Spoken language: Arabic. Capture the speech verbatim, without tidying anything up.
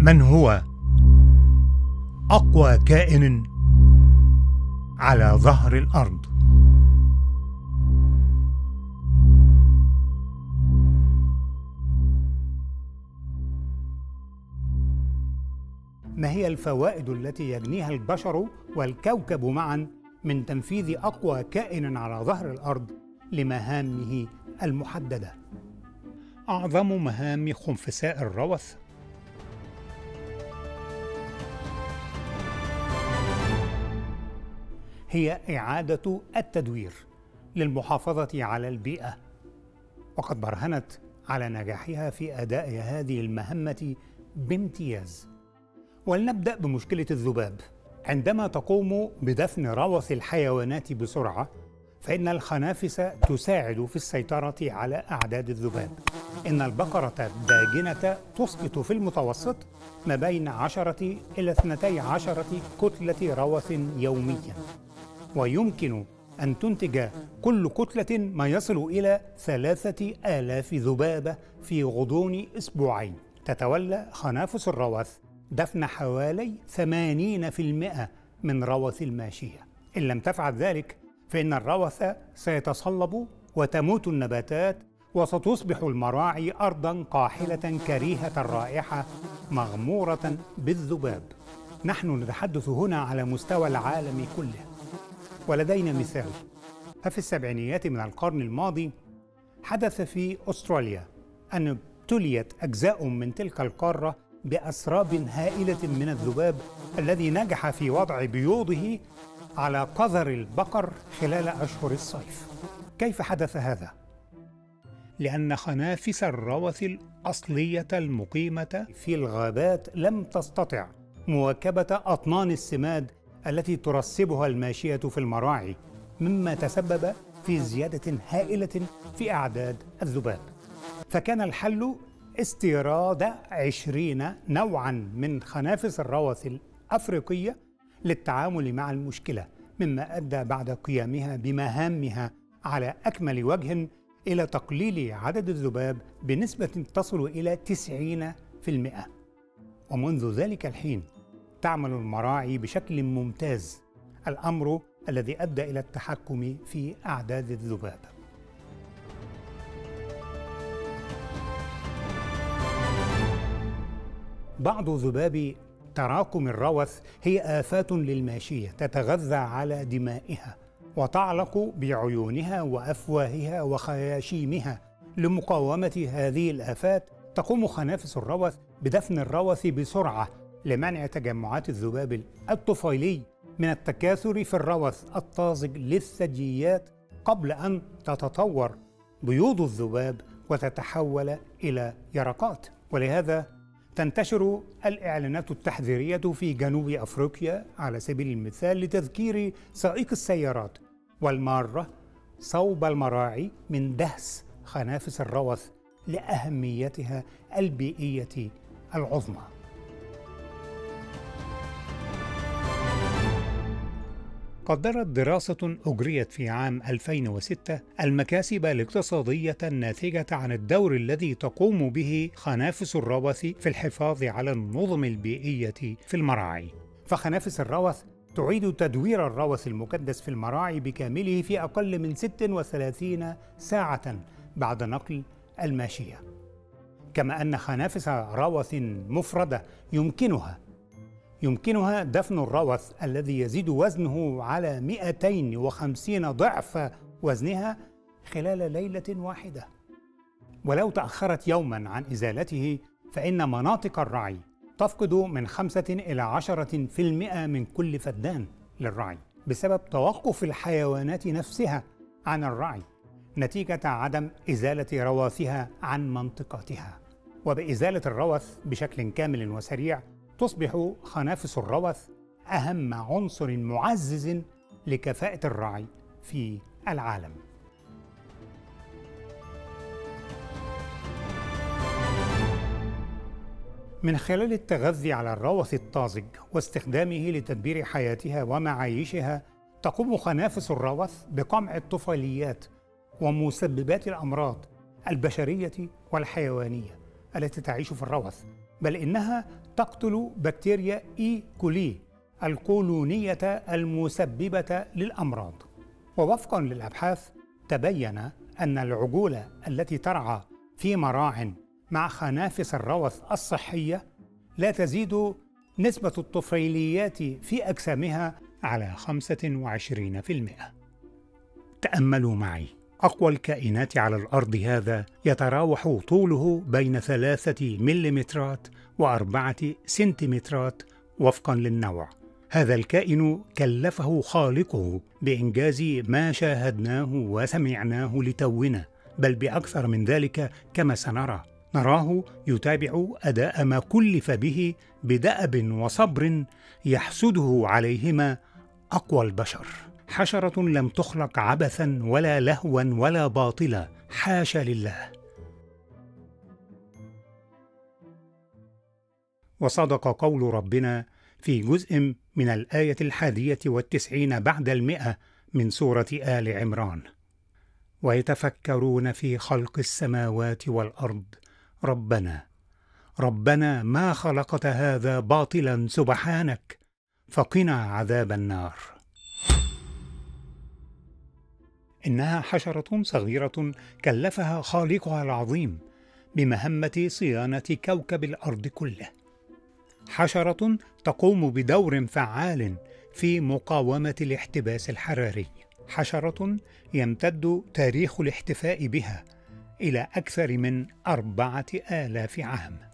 من هو أقوى كائن على ظهر الأرض؟ ما هي الفوائد التي يجنيها البشر والكوكب معاً من تنفيذ أقوى كائن على ظهر الأرض لمهامه المحددة؟ أعظم مهام خنفساء الروث هي إعادة التدوير للمحافظة على البيئة، وقد برهنت على نجاحها في أداء هذه المهمة بامتياز. ولنبدأ بمشكلة الذباب. عندما تقوم بدفن روث الحيوانات بسرعة، فإن الخنافس تساعد في السيطرة على أعداد الذباب. إن البقرة الداجنة تسقط في المتوسط ما بين عشرة إلى اثنتي عشرة كتلة روث يومياً، ويمكن أن تنتج كل كتلة ما يصل إلى ثلاثة آلاف ذبابة في غضون أسبوعين. تتولى خنافس الروث دفن حوالي ثمانين بالمئة من روث الماشية. إن لم تفعل ذلك فإن الروث سيتصلب وتموت النباتات، وستصبح المراعي أرضاً قاحلة كريهة الرائحة مغمورة بالذباب. نحن نتحدث هنا على مستوى العالم كله، ولدينا مثال. ففي السبعينيات من القرن الماضي حدث في أستراليا أن ابتليت أجزاء من تلك القارة بأسراب هائلة من الذباب الذي نجح في وضع بيوضه على قذر البقر خلال أشهر الصيف. كيف حدث هذا؟ لأن خنافس الروث الأصلية المقيمة في الغابات لم تستطع مواكبة أطنان السماد التي ترسبها الماشية في المراعي، مما تسبب في زيادة هائلة في أعداد الذباب. فكان الحل استيراد عشرين نوعاً من خنافس الروث الأفريقية للتعامل مع المشكلة، مما أدى بعد قيامها بمهامها على أكمل وجه إلى تقليل عدد الذباب بنسبة تصل إلى تسعين بالمئة. ومنذ ذلك الحين تعمل المراعي بشكل ممتاز، الأمر الذي أدى إلى التحكم في أعداد الذباب. بعض ذباب تراكم الروث هي آفات للماشية تتغذى على دمائها وتعلق بعيونها وأفواهها وخياشيمها. لمقاومة هذه الآفات تقوم خنافس الروث بدفن الروث بسرعة لمنع تجمعات الذباب الطفيلي من التكاثر في الروث الطازج للثدييات قبل أن تتطور بيوض الذباب وتتحول إلى يرقات. ولهذا تنتشر الإعلانات التحذيرية في جنوب أفريقيا على سبيل المثال لتذكير سائق السيارات والمارة صوب المراعي من دهس خنافس الروث لأهميتها البيئية العظمى. قدرت دراسة أجريت في عام ألفين وستة المكاسب الاقتصادية الناتجة عن الدور الذي تقوم به خنافس الروث في الحفاظ على النظم البيئية في المراعي. فخنافس الروث تعيد تدوير الروث المكدس في المراعي بكامله في أقل من ست وثلاثين ساعة بعد نقل الماشية، كما أن خنافس روث مفردة يمكنها يمكنها دفن الروث الذي يزيد وزنه على مئتين وخمسين ضعف وزنها خلال ليلة واحدة. ولو تأخرت يوماً عن إزالته فإن مناطق الرعي تفقد من خمسة إلى عشرة في المئة من كل فدان للرعي بسبب توقف الحيوانات نفسها عن الرعي نتيجة عدم إزالة رواثها عن منطقتها. وبإزالة الروث بشكل كامل وسريع تصبح خنافس الروث أهم عنصر معزز لكفاءة الرعي في العالم. من خلال التغذي على الروث الطازج واستخدامه لتدبير حياتها ومعايشها، تقوم خنافس الروث بقمع الطفيليات ومسببات الأمراض البشرية والحيوانية التي تعيش في الروث، بل إنها تقتل بكتيريا إي كولي القولونية المسببة للأمراض. ووفقا للأبحاث تبين أن العجول التي ترعى في مراع مع خنافس الروث الصحية لا تزيد نسبة الطفيليات في أجسامها على خمسة وعشرين بالمئة. تأملوا معي، أقوى الكائنات على الأرض هذا يتراوح طوله بين ثلاثة مليمترات وأربعة سنتيمترات وفقاً للنوع. هذا الكائن كلفه خالقه بإنجاز ما شاهدناه وسمعناه لتونا، بل بأكثر من ذلك كما سنرى. نراه يتابع أداء ما كلف به بدأب وصبر يحسده عليهما أقوى البشر. حشرة لم تخلق عبثاً ولا لهواً ولا باطلاً، حاشا لله. وصدق قول ربنا في جزء من الآية الحادية والتسعين بعد المئة من سورة آل عمران: ويتفكرون في خلق السماوات والأرض ربنا ربنا ما خلقت هذا باطلا سبحانك فقنا عذاب النار. إنها حشرة صغيرة كلفها خالقها العظيم بمهمة صيانة كوكب الأرض كله. حشرة تقوم بدور فعال في مقاومة الاحتباس الحراري. حشرة يمتد تاريخ الاحتفاء بها إلى أكثر من أربعة آلاف عام.